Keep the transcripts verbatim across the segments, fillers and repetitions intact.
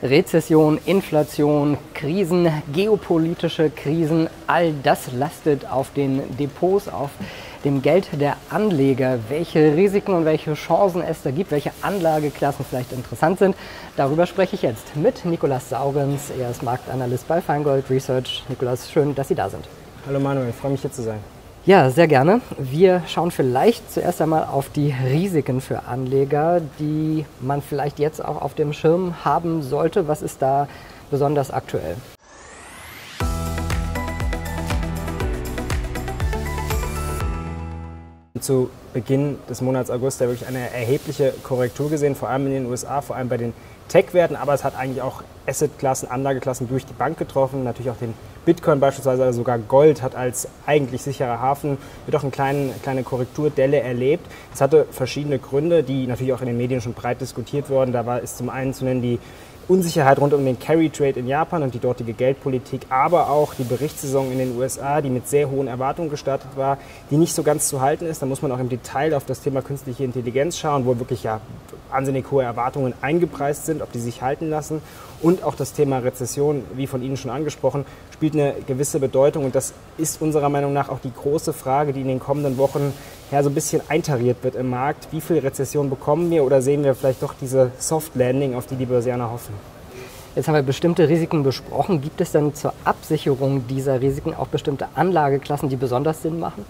Rezession, Inflation, Krisen, geopolitische Krisen, all das lastet auf den Depots, auf dem Geld der Anleger. Welche Risiken und welche Chancen es da gibt, welche Anlageklassen vielleicht interessant sind, darüber spreche ich jetzt mit Nicolas Saurenz. Er ist Marktanalyst bei Feingold Research. Nicolas, schön, dass Sie da sind. Hallo Manuel, ich freue mich, hier zu sein. Ja, sehr gerne. Wir schauen vielleicht zuerst einmal auf die Risiken für Anleger, die man vielleicht jetzt auch auf dem Schirm haben sollte. Was ist da besonders aktuell? Zu Beginn des Monats August haben wir wirklich eine erhebliche Korrektur gesehen, vor allem in den U S A, vor allem bei den Tech-Werten, aber es hat eigentlich auch Assetklassen, Anlageklassen durch die Bank getroffen, natürlich auch den Bitcoin beispielsweise, also sogar Gold hat als eigentlich sicherer Hafen jedoch eine kleine, kleine Korrekturdelle erlebt. Es hatte verschiedene Gründe, die natürlich auch in den Medien schon breit diskutiert wurden. Da war es zum einen zu nennen die Unsicherheit rund um den Carry Trade in Japan und die dortige Geldpolitik, aber auch die Berichtssaison in den U S A, die mit sehr hohen Erwartungen gestartet war, die nicht so ganz zu halten ist. Da muss man auch im Detail auf das Thema künstliche Intelligenz schauen, wo wirklich ja wahnsinnig hohe Erwartungen eingepreist sind, ob die sich halten lassen. Und auch das Thema Rezession, wie von Ihnen schon angesprochen, spielt eine gewisse Bedeutung. Und das ist unserer Meinung nach auch die große Frage, die in den kommenden Wochen ja so ein bisschen eintariert wird im Markt. Wie viel Rezession bekommen wir oder sehen wir vielleicht doch diese Soft Landing, auf die die Börsianer hoffen? Jetzt haben wir bestimmte Risiken besprochen. Gibt es denn zur Absicherung dieser Risiken auch bestimmte Anlageklassen, die besonders Sinn machen?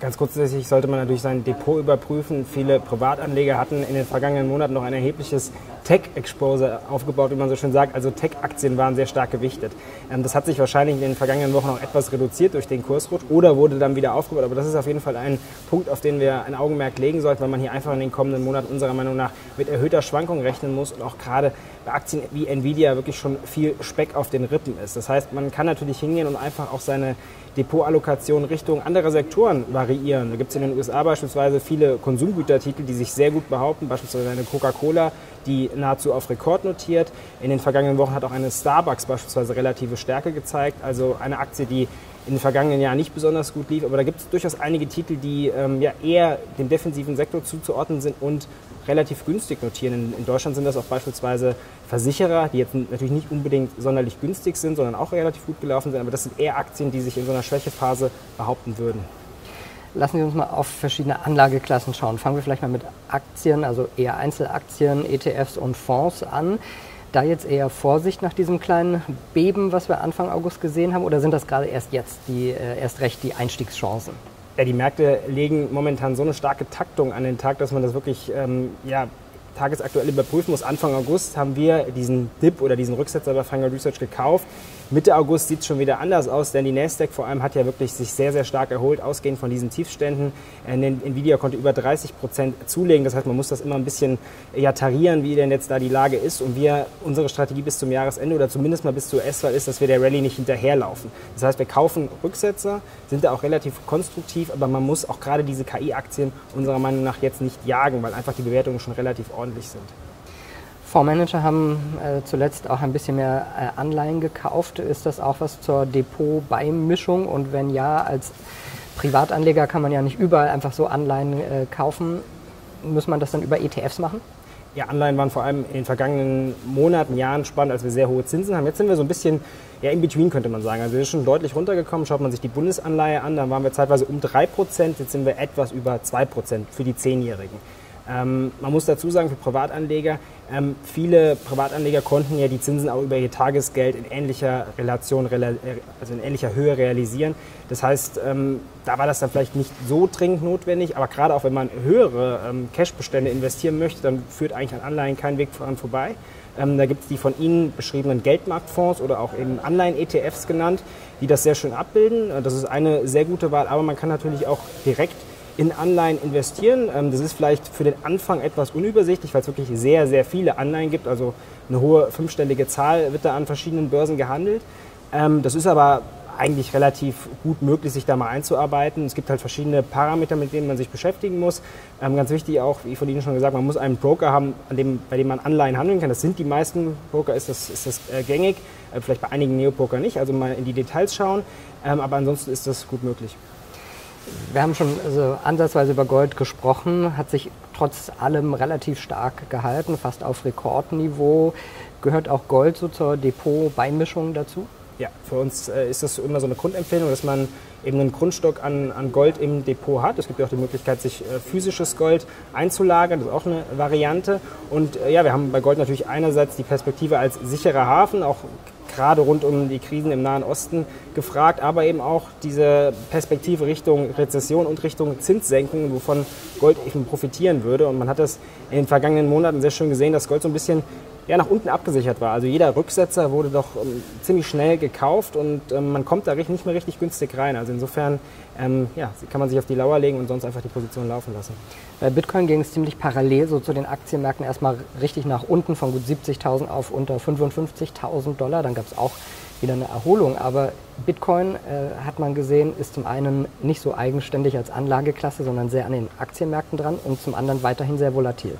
Ganz grundsätzlich sollte man natürlich sein Depot überprüfen. Viele Privatanleger hatten in den vergangenen Monaten noch ein erhebliches Tech-Exposure aufgebaut, wie man so schön sagt. Also Tech-Aktien waren sehr stark gewichtet. Das hat sich wahrscheinlich in den vergangenen Wochen auch etwas reduziert durch den Kursrutsch oder wurde dann wieder aufgebaut. Aber das ist auf jeden Fall ein Punkt, auf den wir ein Augenmerk legen sollten, weil man hier einfach in den kommenden Monaten unserer Meinung nach mit erhöhter Schwankung rechnen muss und auch gerade bei Aktien wie Nvidia wirklich schon viel Speck auf den Rippen ist. Das heißt, man kann natürlich hingehen und einfach auch seine Depotallokation Richtung anderer Sektoren variieren. Da gibt es in den U S A beispielsweise viele Konsumgütertitel, die sich sehr gut behaupten, beispielsweise eine Coca-Cola, die nahezu auf Rekord notiert. In den vergangenen Wochen hat auch eine Starbucks beispielsweise relative Stärke gezeigt, also eine Aktie, die in den vergangenen Jahren nicht besonders gut lief, aber da gibt es durchaus einige Titel, die ähm, ja eher dem defensiven Sektor zuzuordnen sind und relativ günstig notieren. In, in Deutschland sind das auch beispielsweise Versicherer, die jetzt natürlich nicht unbedingt sonderlich günstig sind, sondern auch relativ gut gelaufen sind, aber das sind eher Aktien, die sich in so einer Schwächephase behaupten würden. Lassen Sie uns mal auf verschiedene Anlageklassen schauen. Fangen wir vielleicht mal mit Aktien, also eher Einzelaktien, E T Fs und Fonds an. Da jetzt eher Vorsicht nach diesem kleinen Beben, was wir Anfang August gesehen haben, oder sind das gerade erst jetzt die, äh, erst recht die Einstiegschancen? Ja, die Märkte legen momentan so eine starke Taktung an den Tag, dass man das wirklich ähm, ja, tagesaktuell überprüfen muss. Anfang August haben wir diesen Dip oder diesen Rücksetzer bei Feingold Research gekauft. Mitte August sieht es schon wieder anders aus, denn die Nasdaq vor allem hat ja wirklich sich sehr, sehr stark erholt, ausgehend von diesen Tiefständen. Nvidia konnte über dreißig Prozent zulegen, das heißt, man muss das immer ein bisschen ja, tarieren, wie denn jetzt da die Lage ist. Und wir, unsere Strategie bis zum Jahresende oder zumindest mal bis zur U S-Wahl ist, dass wir der Rallye nicht hinterherlaufen. Das heißt, wir kaufen Rücksetzer, sind da auch relativ konstruktiv, aber man muss auch gerade diese K I-Aktien unserer Meinung nach jetzt nicht jagen, weil einfach die Bewertungen schon relativ ordentlich sind. Fondsmanager haben äh, zuletzt auch ein bisschen mehr äh, Anleihen gekauft. Ist das auch was zur Depotbeimischung? Und wenn ja, als Privatanleger kann man ja nicht überall einfach so Anleihen äh, kaufen. Muss man das dann über E T Fs machen? Ja, Anleihen waren vor allem in den vergangenen Monaten, Jahren spannend, als wir sehr hohe Zinsen haben. Jetzt sind wir so ein bisschen ja, in between, könnte man sagen. Also wir sind schon deutlich runtergekommen. Schaut man sich die Bundesanleihe an, dann waren wir zeitweise um drei Prozent. Jetzt sind wir etwas über zwei Prozent für die Zehnjährigen. Ähm, man muss dazu sagen, für Privatanleger, ähm, viele Privatanleger konnten ja die Zinsen auch über ihr Tagesgeld in ähnlicher Relation, also in ähnlicher Höhe realisieren. Das heißt, ähm, da war das dann vielleicht nicht so dringend notwendig, aber gerade auch wenn man höhere ähm, Cashbestände investieren möchte, dann führt eigentlich an Anleihen kein Weg voran vorbei. Ähm, da gibt es die von Ihnen beschriebenen Geldmarktfonds oder auch eben Anleihen-E T Fs genannt, die das sehr schön abbilden. Das ist eine sehr gute Wahl, aber man kann natürlich auch direkt in Anleihen investieren. Das ist vielleicht für den Anfang etwas unübersichtlich, weil es wirklich sehr, sehr viele Anleihen gibt. Also eine hohe fünfstellige Zahl wird da an verschiedenen Börsen gehandelt. Das ist aber eigentlich relativ gut möglich, sich da mal einzuarbeiten. Es gibt halt verschiedene Parameter, mit denen man sich beschäftigen muss. Ganz wichtig auch, wie von Ihnen schon gesagt, man muss einen Broker haben, an dem, bei dem man Anleihen handeln kann. Das sind die meisten Broker, ist das, ist das gängig. Vielleicht bei einigen Neopoker nicht, also mal in die Details schauen. Aber ansonsten ist das gut möglich. Wir haben schon also ansatzweise über Gold gesprochen, hat sich trotz allem relativ stark gehalten, fast auf Rekordniveau. Gehört auch Gold so zur Depot-Beimischung dazu? Ja, für uns ist das immer so eine Grundempfehlung, dass man eben einen Grundstock an, an Gold im Depot hat. Es gibt ja auch die Möglichkeit, sich physisches Gold einzulagern, das ist auch eine Variante. Und ja, wir haben bei Gold natürlich einerseits die Perspektive als sicherer Hafen, auch gerade rund um die Krisen im Nahen Osten gefragt, aber eben auch diese Perspektive Richtung Rezession und Richtung Zinssenkungen, wovon Gold eben profitieren würde. Und man hat das in den vergangenen Monaten sehr schön gesehen, dass Gold so ein bisschen ja, nach unten abgesichert war. Also jeder Rücksetzer wurde doch um, ziemlich schnell gekauft und ähm, man kommt da nicht mehr richtig günstig rein. Also insofern ähm, ja, kann man sich auf die Lauer legen und sonst einfach die Position laufen lassen. Bei Bitcoin ging es ziemlich parallel so zu den Aktienmärkten erstmal richtig nach unten, von gut siebzigtausend auf unter fünfundfünfzigtausend Dollar. Dann gab es auch wieder eine Erholung. Aber Bitcoin, äh, hat man gesehen, ist zum einen nicht so eigenständig als Anlageklasse, sondern sehr an den Aktienmärkten dran und zum anderen weiterhin sehr volatil.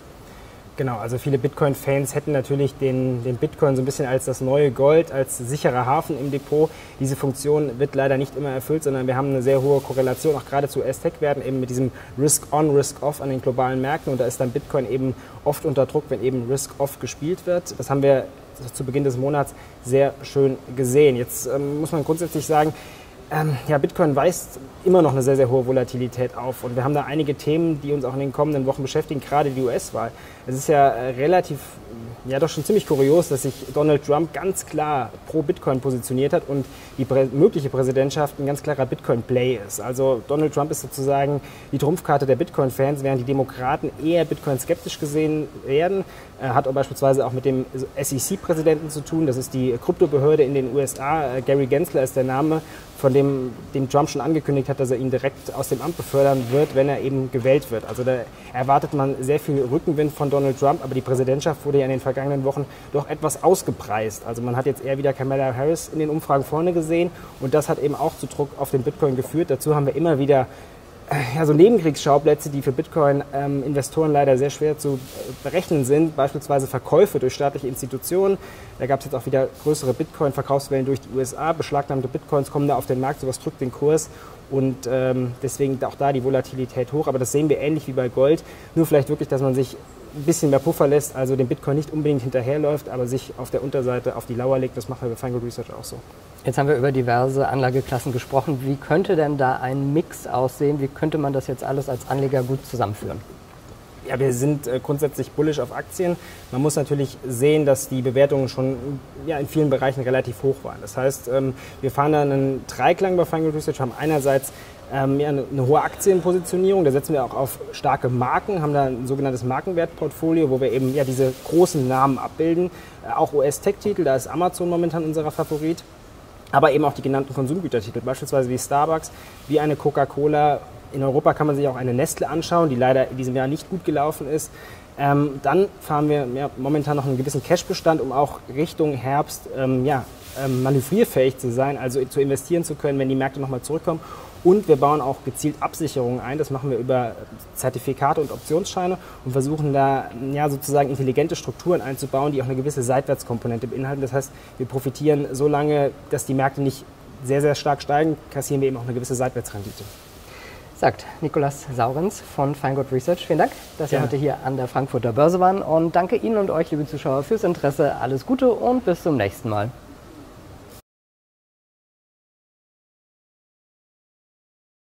Genau, also viele Bitcoin-Fans hätten natürlich den, den Bitcoin so ein bisschen als das neue Gold, als sicherer Hafen im Depot. Diese Funktion wird leider nicht immer erfüllt, sondern wir haben eine sehr hohe Korrelation, auch gerade zu Aztec-Werten, eben mit diesem Risk-on, Risk-off an den globalen Märkten. Und da ist dann Bitcoin eben oft unter Druck, wenn eben Risk-off gespielt wird. Das haben wir zu Beginn des Monats sehr schön gesehen. Jetzt ähm, muss man grundsätzlich sagen, ja, Bitcoin weist immer noch eine sehr, sehr hohe Volatilität auf und wir haben da einige Themen, die uns auch in den kommenden Wochen beschäftigen, gerade die U S-Wahl. Es ist ja relativ, ja doch schon ziemlich kurios, dass sich Donald Trump ganz klar pro Bitcoin positioniert hat und die prä- mögliche Präsidentschaft ein ganz klarer Bitcoin-Play ist. Also Donald Trump ist sozusagen die Trumpfkarte der Bitcoin-Fans, während die Demokraten eher Bitcoin-skeptisch gesehen werden. Hat auch beispielsweise auch mit dem S E C-Präsidenten zu tun, das ist die Kryptobehörde in den U S A. Gary Gensler ist der Name, von dem, dem Trump schon angekündigt hat, dass er ihn direkt aus dem Amt befördern wird, wenn er eben gewählt wird. Also da erwartet man sehr viel Rückenwind von Donald Trump, aber die Präsidentschaft wurde ja in den vergangenen Wochen doch etwas ausgepreist. Also man hat jetzt eher wieder Kamala Harris in den Umfragen vorne gesehen und das hat eben auch zu Druck auf den Bitcoin geführt. Dazu haben wir immer wieder ja, so Nebenkriegsschauplätze, die für Bitcoin-Investoren ähm, leider sehr schwer zu berechnen sind, beispielsweise Verkäufe durch staatliche Institutionen. Da gab es jetzt auch wieder größere Bitcoin-Verkaufswellen durch die U S A, beschlagnahmte Bitcoins kommen da auf den Markt, sowas drückt den Kurs und ähm, deswegen auch da die Volatilität hoch. Aber das sehen wir ähnlich wie bei Gold, nur vielleicht wirklich, dass man sich ein bisschen mehr Puffer lässt, also den Bitcoin nicht unbedingt hinterherläuft, aber sich auf der Unterseite auf die Lauer legt. Das machen wir bei Feingold Research auch so. Jetzt haben wir über diverse Anlageklassen gesprochen. Wie könnte denn da ein Mix aussehen? Wie könnte man das jetzt alles als Anleger gut zusammenführen? Ja, wir sind grundsätzlich bullish auf Aktien. Man muss natürlich sehen, dass die Bewertungen schon ja, in vielen Bereichen relativ hoch waren. Das heißt, wir fahren da einen Dreiklang bei Feingold Research, haben einerseits Ähm, ja, eine, eine hohe Aktienpositionierung, da setzen wir auch auf starke Marken, haben da ein sogenanntes Markenwertportfolio, wo wir eben ja, diese großen Namen abbilden, äh, auch U S-Tech-Titel, da ist Amazon momentan unser Favorit, aber eben auch die genannten Konsumgütertitel, beispielsweise wie Starbucks, wie eine Coca-Cola. In Europa kann man sich auch eine Nestle anschauen, die leider in diesem Jahr nicht gut gelaufen ist. Ähm, dann fahren wir ja, momentan noch einen gewissen Cash-Bestand, um auch Richtung Herbst ähm, ja, ähm, manövrierfähig zu sein, also zu investieren zu können, wenn die Märkte nochmal zurückkommen. Und wir bauen auch gezielt Absicherungen ein. Das machen wir über Zertifikate und Optionsscheine und versuchen da ja, sozusagen intelligente Strukturen einzubauen, die auch eine gewisse Seitwärtskomponente beinhalten. Das heißt, wir profitieren so lange, dass die Märkte nicht sehr, sehr stark steigen, kassieren wir eben auch eine gewisse Seitwärtsrendite. Sagt Nicolas Saurenz von Feingold Research. Vielen Dank, dass ja. Sie heute hier an der Frankfurter Börse waren. Und danke Ihnen und euch, liebe Zuschauer, fürs Interesse. Alles Gute und bis zum nächsten Mal.